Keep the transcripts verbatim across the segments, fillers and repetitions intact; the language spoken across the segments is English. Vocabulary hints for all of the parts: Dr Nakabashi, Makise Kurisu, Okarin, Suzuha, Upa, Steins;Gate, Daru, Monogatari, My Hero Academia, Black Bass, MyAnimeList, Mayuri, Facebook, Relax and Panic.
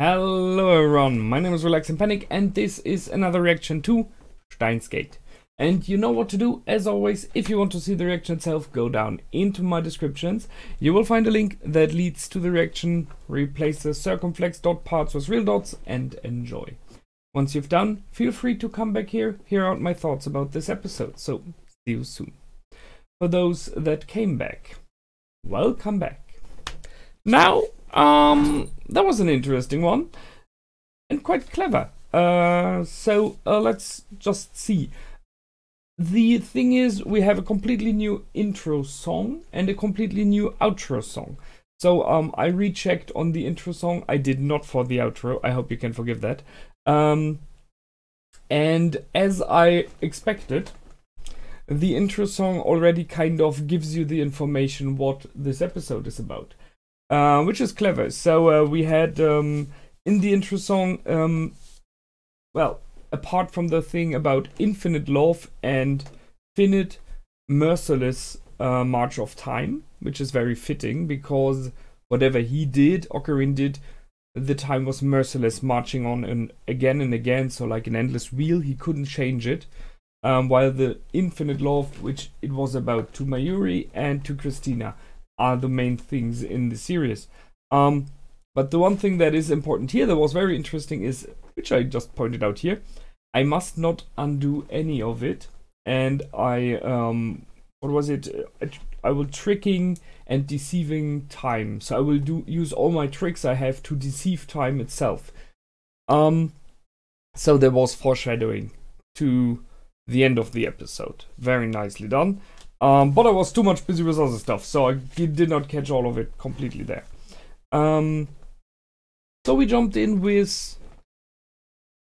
Hello everyone, my name is Relax and Panic and this is another reaction to Steins;Gate. And you know what to do, as always. If you want to see the reaction itself, go down into my descriptions. You will find a link that leads to the reaction. Replace the circumflex dot parts with real dots and enjoy. Once you've done, feel free to come back here, hear out my thoughts about this episode, so see you soon. For those that came back, welcome back. Now, um that was an interesting one and quite clever, uh so uh, let's just see. The thing is, we have a completely new intro song and a completely new outro song, so um I rechecked on the intro song. I did not for the outro, I hope you can forgive that. Um and as I expected, the intro song already kind of gives you the information what this episode is about, Uh, which is clever. So uh, we had um, in the intro song, um, well, apart from the thing about infinite love and finite, merciless uh, march of time, which is very fitting because whatever he did, Okarin did, the time was merciless, marching on and again and again, so like an endless wheel, he couldn't change it. Um, while the infinite love, which it was about to Mayuri and to Christina, are the main things in the series. Um, but the one thing that is important here, that was very interesting, is, which I just pointed out here, I must not undo any of it. And I, um, what was it? I, I will tricking and deceiving time. So I will do use all my tricks I have to deceive time itself. Um, so there was foreshadowing to the end of the episode. Very nicely done. Um, but I was too much busy with other stuff, so I did not catch all of it completely there. Um, so we jumped in with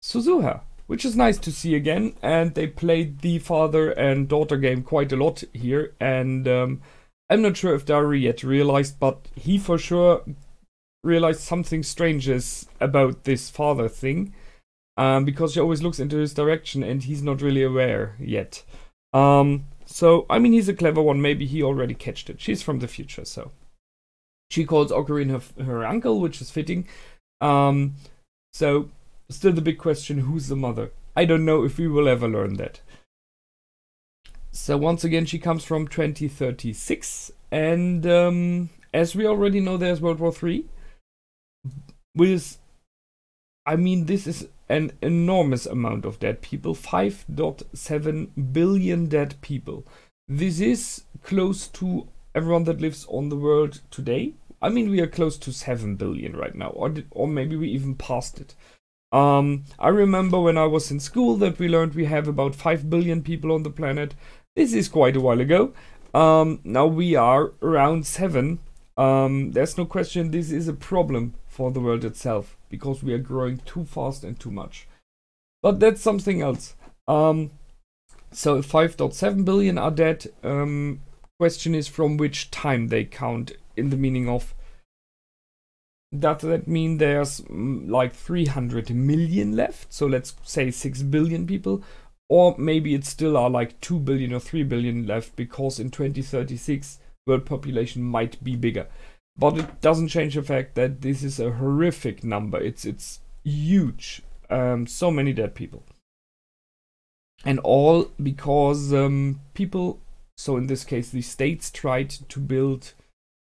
Suzuha, which is nice to see again, and they played the father and daughter game quite a lot here, and um, I'm not sure if Daru yet realized, but he for sure realized something strange is about this father thing, um, because she always looks into his direction and he's not really aware yet. Um... So, I mean, he's a clever one. Maybe he already catched it. She's from the future, so. She calls Okarin her, her uncle, which is fitting. Um, so, still the big question, who's the mother? I don't know if we will ever learn that. So, once again, she comes from twenty thirty-six. And, um, as we already know, there's World War Three. With, I mean, this is an enormous amount of dead people, five point seven billion dead people. This is close to everyone that lives on the world today. I mean, we are close to seven billion right now, or, did, or maybe we even passed it. Um, I remember when I was in school that we learned we have about five billion people on the planet. This is quite a while ago. Um, now we are around seven. Um, there's no question this is a problem for the world itself, because we are growing too fast and too much. But that's something else. Um, so five point seven billion are dead. Um, question is from which time they count, in the meaning of, does that mean there's mm, like three hundred million left? So let's say six billion people, or maybe it still are like two billion or three billion left, because in twenty thirty-six world population might be bigger. But it doesn't change the fact that this is a horrific number. It's it's huge. Um, so many dead people. And all because um, people, so in this case the states, tried to build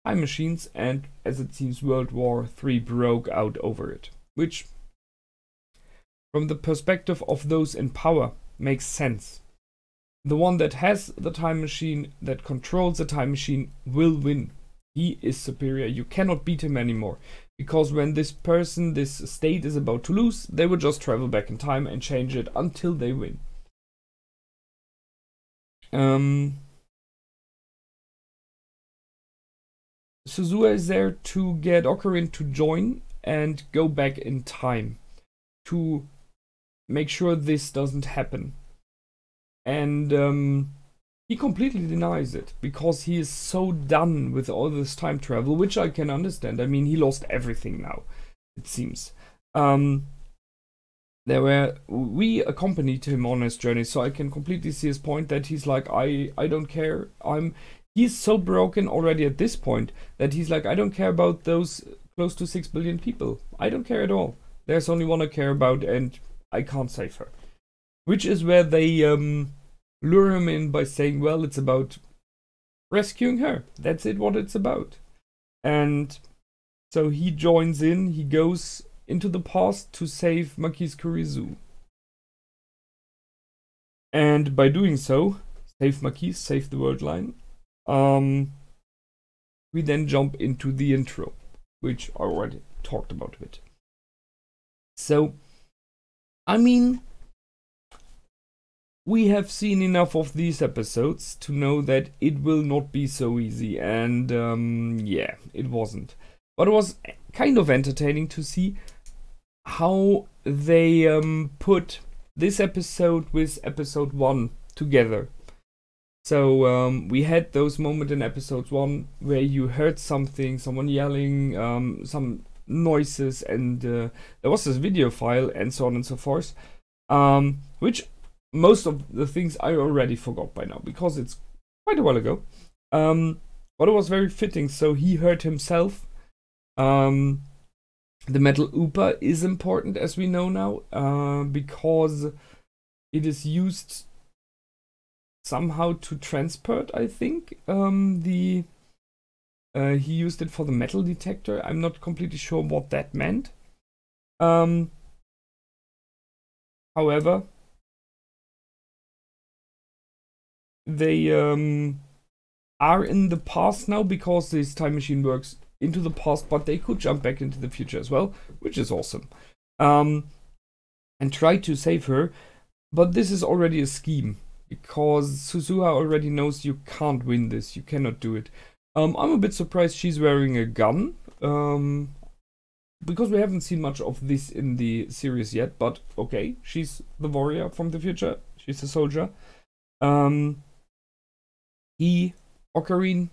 time machines, and as it seems World War Three broke out over it. Which, from the perspective of those in power, makes sense. The one that has the time machine, that controls the time machine, will win. He is superior. You cannot beat him anymore, because when this person, this state, is about to lose, they will just travel back in time and change it until they win. Um, Suzuha is there to get Okarin to join and go back in time to make sure this doesn't happen. And um, he completely denies it, because he is so done with all this time travel, which I can understand. I mean, he lost everything now, it seems. Um, there were we accompanied him on his journey, so I can completely see his point that he's like, I, I don't care. I'm he's so broken already at this point that he's like, I don't care about those close to six billion people. I don't care at all. There's only one I care about, and I can't save her. Which is where they um, lure him in by saying, well, it's about rescuing her. That's it, what it's about. And so he joins in, he goes into the past to save Makise Kurisu. And by doing so, save Makise, save the world line, um, we then jump into the intro, which I already talked about a bit. So, I mean, we have seen enough of these episodes to know that it will not be so easy, and um, yeah, it wasn't. But it was kind of entertaining to see how they um, put this episode with episode one together. So um, we had those moments in episode one where you heard something, someone yelling, um, some noises, and uh, there was this video file and so on and so forth, um, which most of the things I already forgot by now because it's quite a while ago, um, but it was very fitting. So he heard himself. Um, the metal upa is important, as we know now, uh, because it is used somehow to transport, I think. Um, the uh, he used it for the metal detector. I'm not completely sure what that meant. Um, however, they um, are in the past now because this time machine works into the past, but they could jump back into the future as well, which is awesome. Um, and try to save her, but this is already a scheme, because Suzuha already knows you can't win this, you cannot do it. Um, I'm a bit surprised she's wearing a gun, um, because we haven't seen much of this in the series yet, but okay, she's the warrior from the future, she's a soldier. Um, he, Okarin,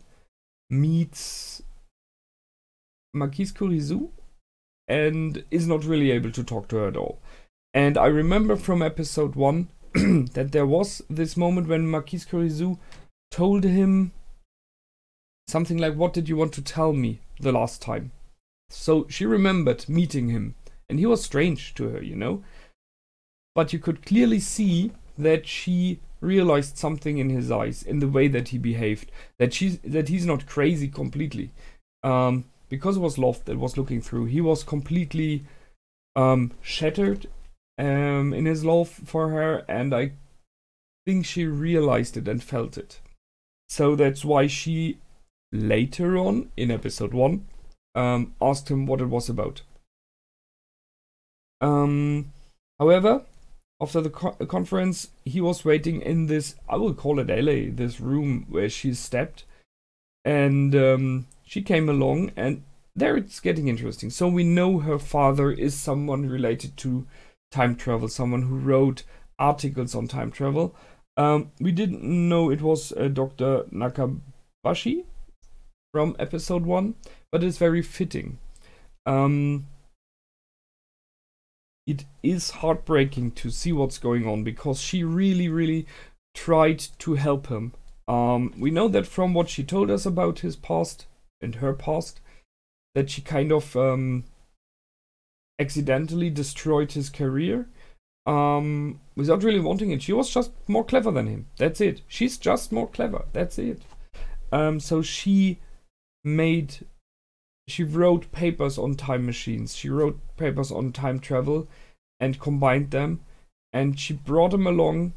meets Makise Kurisu and is not really able to talk to her at all. And I remember from episode one that there was this moment when Makise Kurisu told him something like, what did you want to tell me the last time? So she remembered meeting him, and he was strange to her, you know, but you could clearly see that she realized something in his eyes, in the way that he behaved, that she's that he's not crazy completely, um, because it was love that was looking through. He was completely um, shattered um, in his love for her, and I think she realized it and felt it. So that's why she later on in episode one um, asked him what it was about. Um, however, after the co conference, he was waiting in this, I will call it L A, this room where she stepped, and um, she came along, and there it's getting interesting. So we know her father is someone related to time travel, someone who wrote articles on time travel. Um, we didn't know it was uh, Dr Nakabashi from episode one, but it's very fitting. Um, it is heartbreaking to see what's going on, because she really, really tried to help him. Um, we know that from what she told us about his past, and her past, that she kind of um, accidentally destroyed his career um, without really wanting it. She was just more clever than him. That's it. She's just more clever. That's it. Um, so she made, she wrote papers on time machines. She wrote papers on time travel and combined them, and she brought him along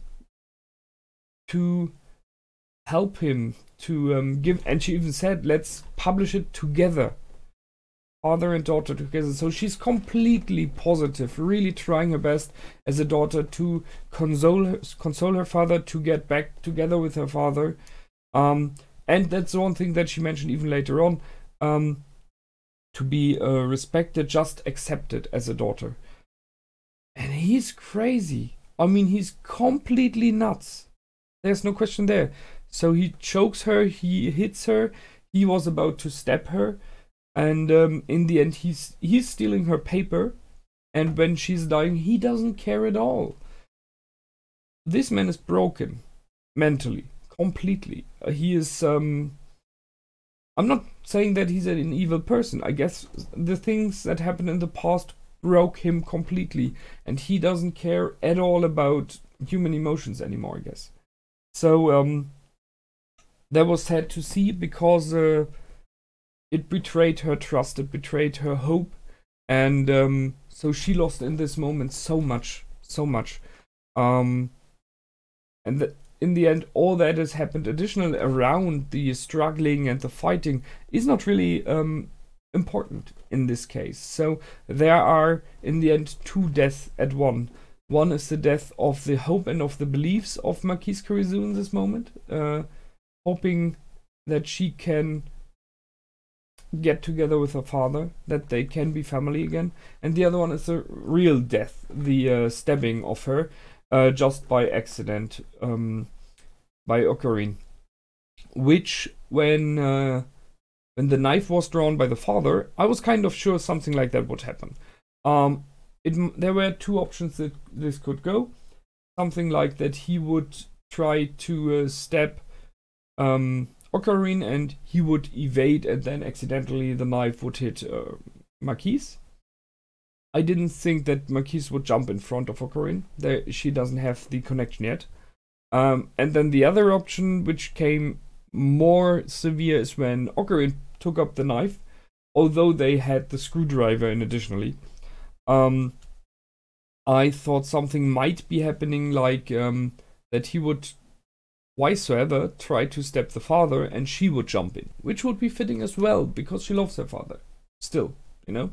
to help him to um, give, and she even said, let's publish it together, father and daughter together. So she's completely positive, really trying her best as a daughter to console her, console her father, to get back together with her father, um, and that's the one thing that she mentioned even later on, um, to be uh, respected, just accepted as a daughter. And he's crazy, I mean, he's completely nuts, there's no question there. So he chokes her, he hits her, he was about to stab her, and um, in the end he's, he's stealing her paper, and when she's dying he doesn't care at all. This man is broken, mentally, completely. Uh, he is, um, I'm not saying that he's an evil person. I guess the things that happened in the past broke him completely, and he doesn't care at all about human emotions anymore, I guess. So um, that was sad to see, because uh, it betrayed her trust, it betrayed her hope, and um, so she lost in this moment so much, so much. Um, and the, in the end, all that has happened additional around the struggling and the fighting is not really um, important in this case. So there are, in the end, two deaths at one. One is the death of the hope and of the beliefs of Makise Kurisu in this moment, uh, hoping that she can get together with her father, that they can be family again. And the other one is the real death, the uh, stabbing of her, uh, just by accident, um, by Okarin. Which, when uh, when the knife was drawn by the father, I was kind of sure something like that would happen. Um, It, there were two options that this could go. Something like that he would try to uh, stab um, Okarin and he would evade, and then accidentally the knife would hit uh, Makise. I didn't think that Makise would jump in front of Okarin. There, she doesn't have the connection yet. Um, and then the other option, which came more severe, is when Okarin took up the knife, although they had the screwdriver in additionally. Um, I thought something might be happening, like um, that he would, whysoever, try to stab the father and she would jump in, which would be fitting as well, because she loves her father, still, you know.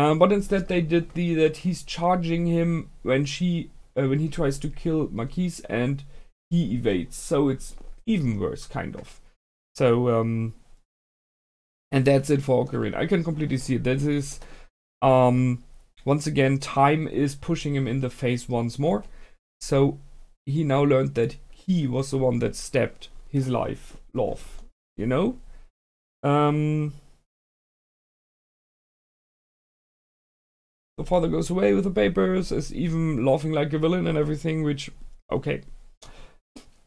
Um, but instead they did the, that he's charging him when she, uh, when he tries to kill Makise and he evades, so it's even worse, kind of. So, um, and that's it for Okarin. I can completely see it. That is, um... once again, time is pushing him in the face once more. So he now learned that he was the one that stabbed his life, love, you know? Um, the father goes away with the papers, is even laughing like a villain and everything, which, okay.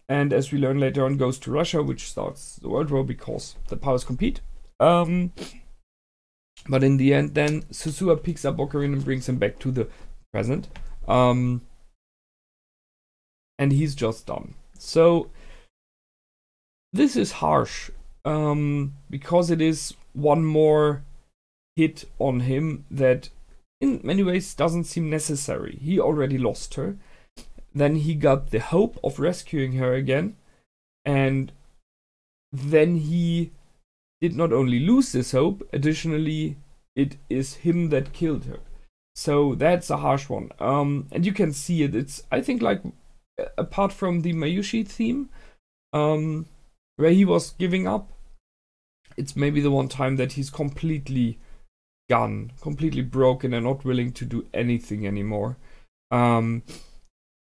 And as we learn later on, goes to Russia, which starts the World War because the powers compete. Um... But in the end, then Suzuha picks up Okarin and brings him back to the present. Um, and he's just done. So, this is harsh, um, because it is one more hit on him that in many ways doesn't seem necessary. He already lost her. Then he got the hope of rescuing her again. And then he did not only lose this hope, additionally, it is him that killed her. So that's a harsh one. Um, and you can see it. It's, I think, like, apart from the Mayushi theme, um, where he was giving up, it's maybe the one time that he's completely gone, completely broken and not willing to do anything anymore. Um,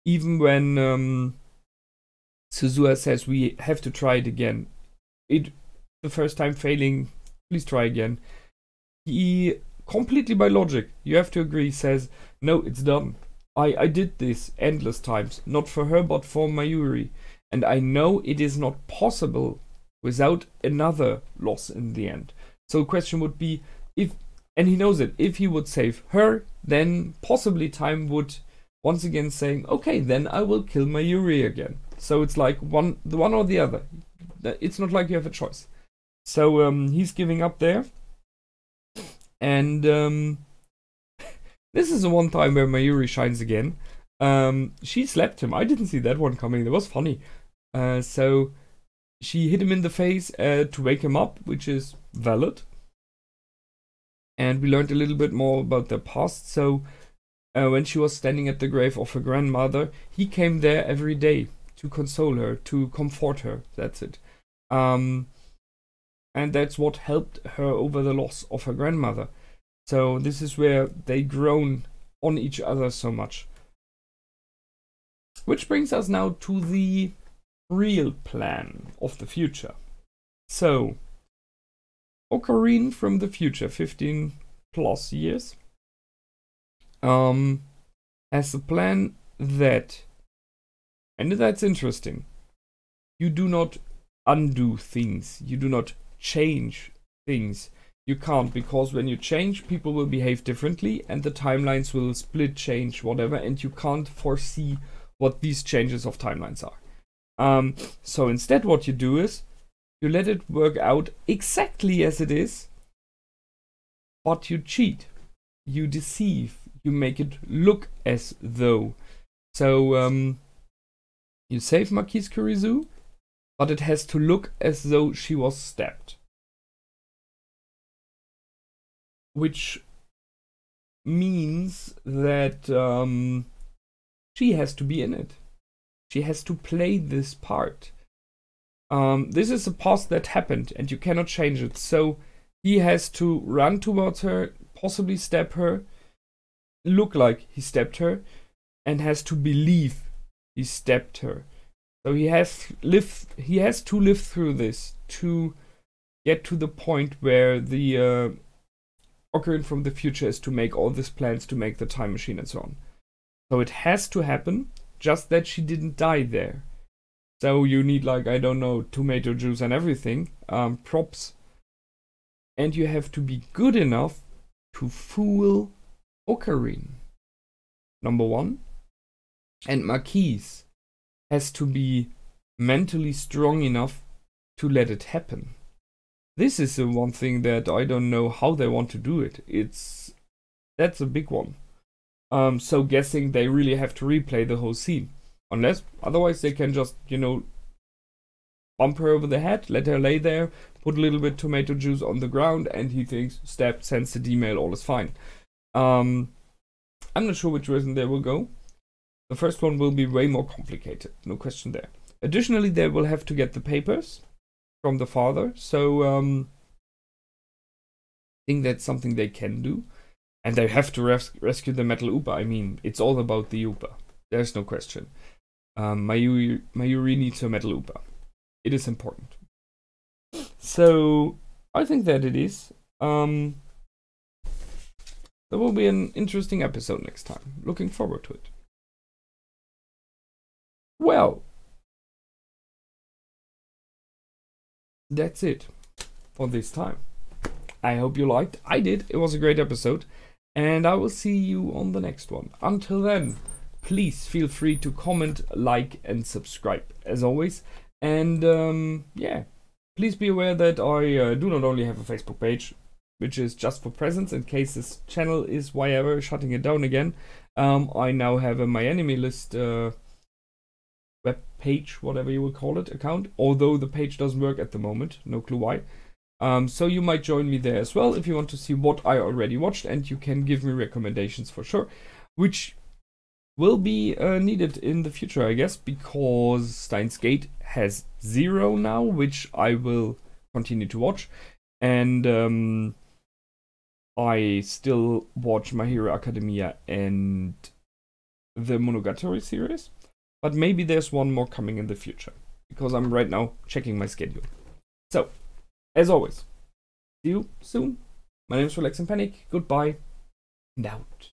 even when um, Suzuha says, we have to try it again, it the first time failing, please try again, he completely, by logic, you have to agree, says, no, it's done. I, I did this endless times, not for her, but for Mayuri. And I know it is not possible without another loss in the end. So the question would be, if, and he knows it, if he would save her, then possibly time would once again saying, okay, then I will kill Mayuri again. So it's like one, the one or the other. It's not like you have a choice. So um, he's giving up there, and um, this is the one time where Mayuri shines again. Um, she slapped him. I didn't see that one coming. That was funny. Uh, so she hit him in the face uh, to wake him up, which is valid. And we learned a little bit more about their past. So uh, when she was standing at the grave of her grandmother, he came there every day to console her, to comfort her. That's it. Um, And that's what helped her over the loss of her grandmother. So this is where they grown on each other so much. Which brings us now to the real plan of the future. So, Okarin from the future, fifteen plus years, um, has a plan that, and that's interesting, you do not undo things, you do not change things. You can't, because when you change, people will behave differently and the timelines will split, change, whatever, and you can't foresee what these changes of timelines are. Um, so instead what you do is you let it work out exactly as it is, but you cheat, you deceive, you make it look as though. So um, you save Makise Kurisu, but it has to look as though she was stabbed. Which means that um, she has to be in it. She has to play this part. Um, this is a past that happened and you cannot change it. So he has to run towards her, possibly stab her, look like he stabbed her, and has to believe he stabbed her. So he has lived, he has to live through this to get to the point where the uh, Okarin from the future is to make all these plans to make the time machine and so on. So it has to happen, just that she didn't die there. So you need, like, I don't know, tomato juice and everything, um, props. And you have to be good enough to fool Okarin, number one. And Makise has to be mentally strong enough to let it happen. This is the one thing that I don't know how they want to do it. It's that's a big one. Um, so guessing they really have to replay the whole scene, unless otherwise they can just, you know, bump her over the head, let her lay there, put a little bit tomato juice on the ground, and he thinks stab, sends the email, all is fine. Um, I'm not sure which reason they will go. The first one will be way more complicated, no question there. Additionally, they will have to get the papers from the father, so um, I think that's something they can do. And they have to res rescue the metal Upa. I mean, it's all about the Upa. There's no question. Um, Mayuri, Mayuri needs her metal Upa. It is important. So, I think that it is. Um, there will be an interesting episode next time. Looking forward to it. Well, that's it for this time. I hope you liked. I did. It was a great episode. And I will see you on the next one. Until then, please feel free to comment, like, and subscribe, as always. And, um, yeah, please be aware that I uh, do not only have a Facebook page, which is just for presents, in case this channel is, whatever, shutting it down again. Um, I now have a My Enemy List uh, web page, whatever you will call it, account, although the page doesn't work at the moment. No clue why. Um, so you might join me there as well if you want to see what I already watched, and you can give me recommendations for sure, which will be uh, needed in the future, I guess, because Steins;Gate has zero now, which I will continue to watch, and um, I still watch My Hero Academia and the Monogatari series, but maybe there's one more coming in the future, because I'm right now checking my schedule. So, as always, see you soon. My name is Relax and Panic. Goodbye and out.